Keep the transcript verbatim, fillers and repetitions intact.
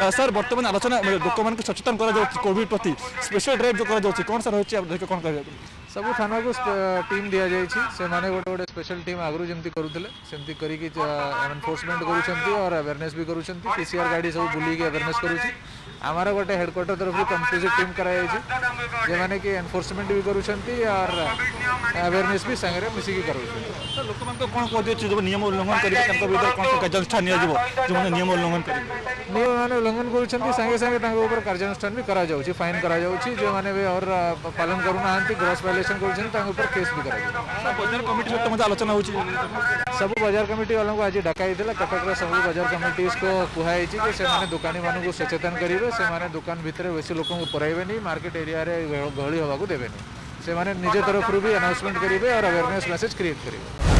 Sir बर्तमान आलोचना लोक मान सचेतन कोविड प्रति स्पेशल ड्राइव जो कर कौन सर हो कौन कह सब थाना को टीम दि जाने गोटे गोटे स्पेशल टीम आगु जमी करूले करी एनफोर्समेंट कर अवेयरनेस भी करीसीआर गाड़ी सब बुलिक अवेयरनेस कर गोटे हेडक्वार्टर तरफ कंपोजिट टीम कराने की एनफोर्समेंट भी कर अवेयरनेस भी सागर मिसिकी कर लोक मान कौन कहुचे जो नियम उल्लंघन करेंगे कौन कार्यानुष्ठान जो नियम उल्लंघन करेंगे नियम मैंने उल्लंघन करुँच संगे संगे कार्यानुष्ठान भी करा फाइन करा जो मैंने भी और पालन करूना ग्रॉस वायलेसन कर केस भी करा बजार कमिटी सहित आलोचना हो सब बजार कमिटी वालों को आज डाकाई कटक सब बजार कमिटी को कहुई कि दुकानी मानक सचेतन करेंगे से दुकान भितर बेसी लोक पड़े मार्केट एरिया गहली होगा देवे से निज तरफ भी अनाउंसमेंट करेंगे और अवेयरनेस मैसेज क्रिएट करेंगे।